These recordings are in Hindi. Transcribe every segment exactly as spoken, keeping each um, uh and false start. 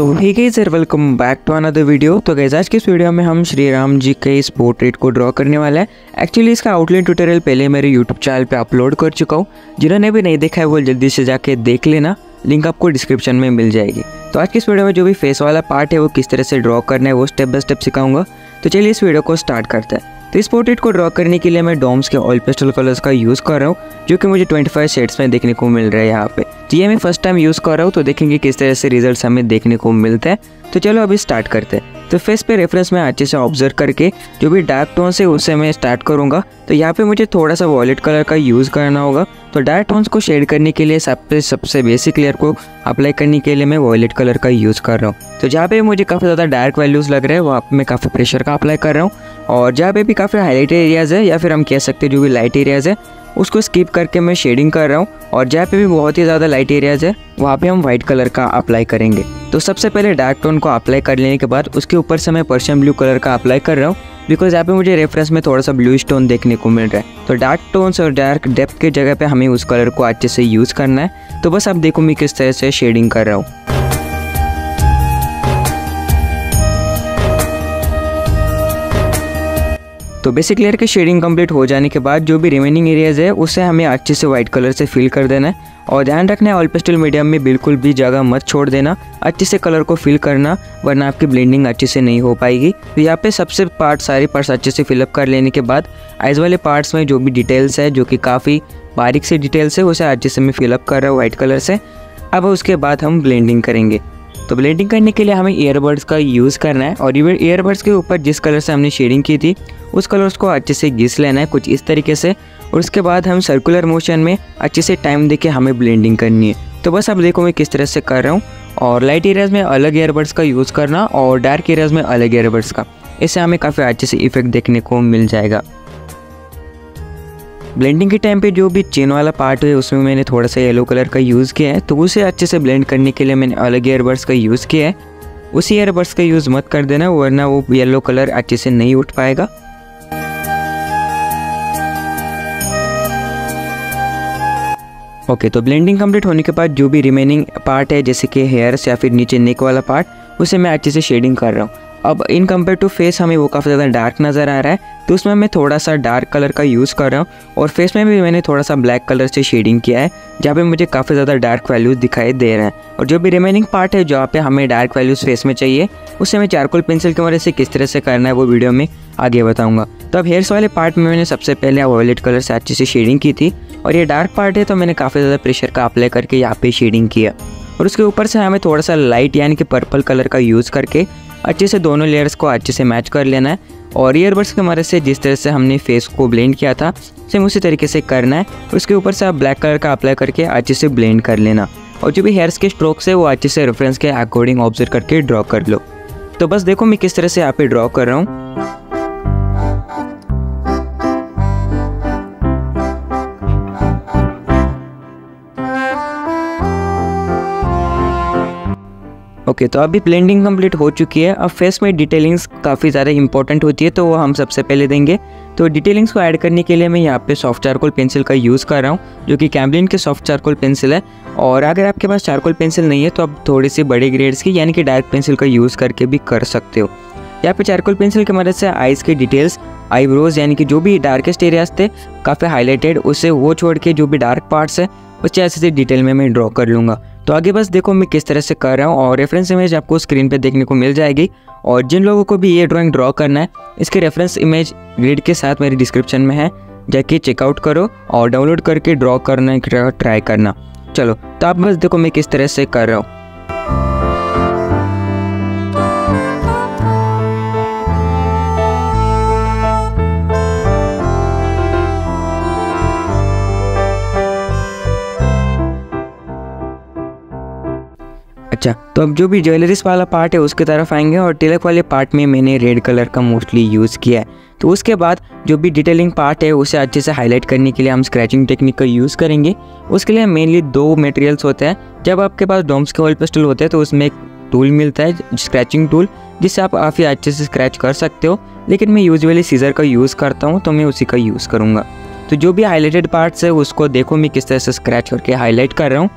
सो हे गाइस और welcome back to another video. तो गाइस आज के इस वीडियो में हम श्री राम जी के इस पोर्ट्रेट को ड्रॉ करने वाला है। एक्चुअली इसका आउटलाइन ट्यूटोरियल पहले मेरे यूट्यूब चैनल पे अपलोड कर चुका हूँ, जिन्होंने भी नहीं देखा है वो जल्दी से जाके देख लेना, लिंक आपको डिस्क्रिप्शन में मिल जाएगी। तो आज की इस वीडियो में जो भी फेस वाला पार्ट है वो किस तरह से ड्रॉ करना है वो स्टेप बाय स्टेप सिखाऊंगा। तो चलिए इस वीडियो को स्टार्ट करते हैं। तो इस पोर्ट्रेट को ड्रॉ करने के लिए मैं डॉम्स के ऑयल पेस्टल कलर्स का यूज़ कर रहा हूँ, जो कि मुझे पच्चीस शेड्स में देखने को मिल रहा है यहाँ पे। तो ये मैं फर्स्ट टाइम यूज़ कर रहा हूँ, तो देखेंगे किस तरह से रिजल्ट्स हमें देखने को मिलते हैं। तो चलो अभी स्टार्ट करते हैं। तो फेस पे रेफरेंस में अच्छे से ऑब्जर्व करके जो भी डार्क टोन्स है उससे मैं स्टार्ट करूँगा। तो यहाँ पे मुझे थोड़ा सा वॉयलेट कलर का यूज़ करना होगा। तो डार्क टोन्स को शेड करने के लिए सबसे सबसे बेसिक लेयर को अप्लाई करने के लिए मैं वॉयलेट कलर का यूज़ कर रहा हूँ। तो जहाँ पे मुझे काफ़ी ज़्यादा डार्क वैल्यूज़ लग रहे हैं वहाँ पर मैं काफ़ी प्रेशर का अप्लाई कर रहा हूँ, और जहाँ पे भी काफ़ी हाईलाइट एरियाज़ है या फिर हम कह सकते हैं जो भी लाइट एरियाज़ है उसको स्किप करके मैं शेडिंग कर रहा हूँ, और जहाँ पे भी बहुत ही ज़्यादा लाइट एरियाज़ है वहाँ पे हम वाइट कलर का अप्लाई करेंगे। तो सबसे पहले डार्क टोन को अप्लाई कर लेने के बाद उसके ऊपर से मैं पर्शियन ब्लू कलर का अप्लाई कर रहा हूँ, बिकॉज यहाँ पे मुझे रेफरेंस में थोड़ा सा ब्लूइश टोन देखने को मिल रहा है। तो डार्क टोन्स और डार्क डेप्थ की जगह पर हमें उस कलर को अच्छे से यूज़ करना है। तो बस आप देखो मैं किस तरह से शेडिंग कर रहा हूँ। तो बेसिक लेयर की शेडिंग कंप्लीट हो जाने के बाद जो भी रिमेनिंग एरियाज़ है उसे हमें अच्छे से वाइट कलर से फिल कर देना है, और ध्यान रखना है ऑयल पेस्टल मीडियम में बिल्कुल भी जगह मत छोड़ देना, अच्छे से कलर को फिल करना, वरना आपकी ब्लेंडिंग अच्छे से नहीं हो पाएगी। तो यहाँ पे सबसे पार्ट सारे पार्ट्स अच्छे से फिलअप कर लेने के बाद आइज़ वाले पार्ट्स में जो भी डिटेल्स है, जो कि काफ़ी बारीक से डिटेल्स है, उसे अच्छे से मैं फिलअप कर रहा हूँ वाइट कलर से। अब उसके बाद हम ब्लेंडिंग करेंगे। तो ब्लेंडिंग करने के लिए हमें ईयरबड्स का यूज़ करना है, और ये ईयरबड्स के ऊपर जिस कलर से हमने शेडिंग की थी उस कलर्स को अच्छे से घिस लेना है कुछ इस तरीके से, और उसके बाद हम सर्कुलर मोशन में अच्छे से टाइम देके हमें ब्लेंडिंग करनी है। तो बस आप देखो मैं किस तरह से कर रहा हूँ, और लाइट एरियाज़ में अलग ईयरबड्स का यूज़ करना और डार्क एरियाज़ में अलग ईयरबड्स का, इससे हमें काफ़ी अच्छे से इफेक्ट देखने को मिल जाएगा। ब्लेंडिंग के टाइम पे जो भी चेन वाला पार्ट है उसमें मैंने थोड़ा सा येलो कलर का यूज़ किया है, तो उसे अच्छे से ब्लेंड करने के लिए मैंने अलग ईयरबड्स का यूज़ किया है। उसी ईयरबड्स का यूज़ मत कर देना, वरना वो येलो कलर अच्छे से नहीं उठ पाएगा। ओके okay, तो ब्लेंडिंग कंप्लीट होने के बाद जो भी रिमेनिंग पार्ट है जैसे कि हेयर्स या फिर नीचे नेक वाला पार्ट, उसे मैं अच्छे से शेडिंग कर रहा हूँ। अब इन कम्पेयर टू फेस हमें वो काफ़ी ज़्यादा डार्क नज़र आ रहा है, तो उसमें मैं थोड़ा सा डार्क कलर का यूज़ कर रहा हूँ, और फेस में भी मैंने थोड़ा सा ब्लैक कलर से शेडिंग किया है, जहाँ पे मुझे काफ़ी ज़्यादा डार्क वैल्यूज़ दिखाई दे रहे हैं। और जो भी रिमेनिंग पार्ट है जहाँ पे हमें डार्क वैल्यूज़ फेस में चाहिए उसे मैं चारकोल पेंसिल की मदद से किस तरह से करना है वो वीडियो में आगे बताऊँगा। तो अब हेयर्स वाले पार्ट में मैंने सबसे पहले वॉयलेट कलर से अच्छे से शेडिंग की थी, और ये डार्क पार्ट है तो मैंने काफ़ी ज़्यादा प्रेशर का अप्लाई करके यहाँ पर शेडिंग किया, और उसके ऊपर से हमें थोड़ा सा लाइट यानी कि पर्पल कलर का यूज़ करके अच्छे से दोनों लेयर्स को अच्छे से मैच कर लेना है। और ईयरबड्स के मदद से जिस तरह से हमने फेस को ब्लेंड किया था सेम उसी तरीके से करना है। उसके ऊपर से आप ब्लैक कलर का अप्लाई करके अच्छे से ब्लेंड कर लेना, और जो भी हेयर्स के स्ट्रोक्स है वो अच्छे से रेफरेंस के अकॉर्डिंग ऑब्जर्व करके ड्रॉ कर लो। तो बस देखो मैं किस तरह से यहाँ पे ड्रॉ कर रहा हूँ। ओके okay, तो अभी ब्लेंडिंग कंप्लीट हो चुकी है। अब फेस में डिटेलिंग्स काफ़ी ज़्यादा इंपॉर्टेंट होती है, तो वो हम सबसे पहले देंगे। तो डिटेलिंग्स को ऐड करने के लिए मैं यहाँ पे सॉफ्ट चारकोल पेंसिल का यूज़ कर रहा हूँ, जो कि कैम्ब्लिन के सॉफ्ट चारकोल पेंसिल है, और अगर आपके पास चारकोल पेंसिल नहीं है तो आप थोड़ी सी बड़े ग्रेड्स की यानी कि डार्क पेंसिल का यूज़ करके भी कर सकते हो। यहाँ पे चारकोल पेंसिल की मदद से आइज़ के डिटेल्स, आईब्रोज यानी कि जो भी डार्केस्ट एरियाज थे काफ़ी हाईलाइटेड, उसे वो छोड़ के जो भी डार्क पार्ट्स है उससे अच्छे से डिटेल में मैं ड्रॉ कर लूँगा। तो आगे बस देखो मैं किस तरह से कर रहा हूँ, और रेफरेंस इमेज आपको स्क्रीन पे देखने को मिल जाएगी। और जिन लोगों को भी ये ड्राइंग ड्रॉ करना है इसके रेफरेंस इमेज ग्रिड के साथ मेरी डिस्क्रिप्शन में है, जाके चेकआउट करो और डाउनलोड करके ड्रॉ करना ट्राई करना। चलो तो आप बस देखो मैं किस तरह से कर रहा हूँ। अच्छा, तो अब जो भी ज्वेलरीज वाला पार्ट है उसके तरफ आएंगे, और तिलक वाले पार्ट में मैंने रेड कलर का मोस्टली यूज़ किया है। तो उसके बाद जो भी डिटेलिंग पार्ट है उसे अच्छे से हाईलाइट करने के लिए हम स्क्रैचिंग टेक्निक का यूज़ करेंगे। उसके लिए मेनली दो मटेरियल्स होते हैं। जब आपके पास डॉम्स के ऑयल पेस्टल होते हैं तो उसमें एक टूल मिलता है स्क्रैचिंग टूल, जिससे आप काफ़ी अच्छे से स्क्रैच कर सकते हो, लेकिन मैं यूजुअली सीजर का यूज़ करता हूँ, तो मैं उसी का यूज़ करूँगा। तो जो भी हाईलाइटेड पार्ट्स है उसको देखो मैं किस तरह से स्क्रैच करके हाईलाइट कर रहा हूँ।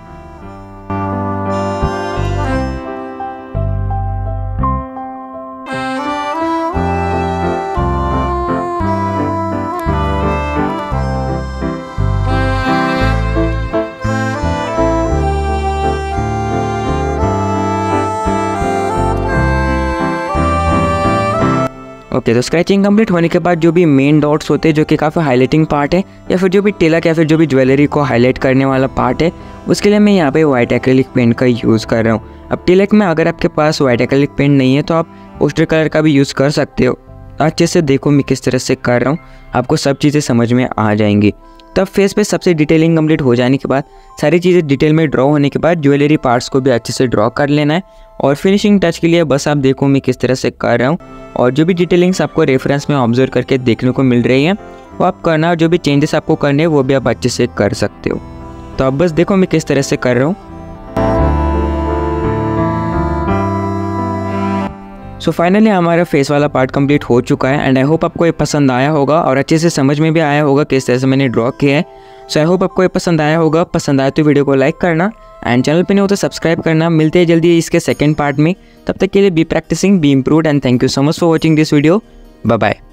ओके, तो स्क्रैचिंग कंप्लीट होने के बाद जो भी मेन डॉट्स होते हैं जो कि काफ़ी हाईलाइटिंग पार्ट है या फिर जो भी टेलक या फिर जो भी ज्वेलरी को हाईलाइट करने वाला पार्ट है, उसके लिए मैं यहाँ पे वाइट एक्रेलिक पेंट का यूज़ कर रहा हूँ। अब टेलक में अगर आपके पास वाइट एक्रेलिक पेंट नहीं है तो आप पोस्टर कलर का भी यूज़ कर सकते हो। अच्छे से देखो मैं किस तरह से कर रहा हूँ, आपको सब चीज़ें समझ में आ जाएंगी। तब फेस पे सबसे डिटेलिंग कंप्लीट हो जाने के बाद, सारी चीज़ें डिटेल में ड्रॉ होने के बाद ज्वेलरी पार्ट्स को भी अच्छे से ड्रॉ कर लेना है। और फिनिशिंग टच के लिए बस आप देखो मैं किस तरह से कर रहा हूँ, और जो भी डिटेलिंग्स आपको रेफरेंस में ऑब्जर्व करके देखने को मिल रही है वो आप करना, और जो भी चेंजेस आपको करने हैं वो भी आप अच्छे से कर सकते हो। तो आप बस देखो मैं किस तरह से कर रहा हूँ। सो so फाइनली हमारा फेस वाला पार्ट कंप्लीट हो चुका है, एंड आई होप आपको ये पसंद आया होगा और अच्छे से समझ में भी आया होगा किस तरह से मैंने ड्रॉ किया है। सो आई होप आपको ये पसंद आया होगा। पसंद आया तो वीडियो को लाइक करना एंड चैनल पे नहीं हो तो सब्सक्राइब करना। मिलते हैं जल्दी इसके सेकंड पार्ट में, तब तक के लिए be practising be improved and thank you so much for watching this video. Bye bye.